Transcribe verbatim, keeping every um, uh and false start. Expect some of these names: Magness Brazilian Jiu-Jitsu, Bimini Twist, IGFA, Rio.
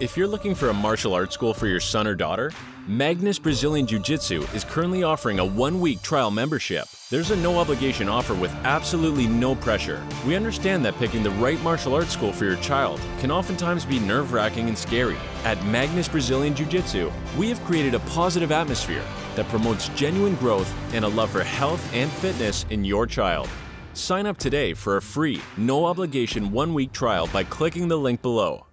If you're looking for a martial arts school for your son or daughter, Magness Brazilian Jiu-Jitsu is currently offering a one-week trial membership. There's a no-obligation offer with absolutely no pressure. We understand that picking the right martial arts school for your child can oftentimes be nerve-wracking and scary. At Magness Brazilian Jiu-Jitsu, we have created a positive atmosphere that promotes genuine growth and a love for health and fitness in your child. Sign up today for a free, no-obligation one-week trial by clicking the link below.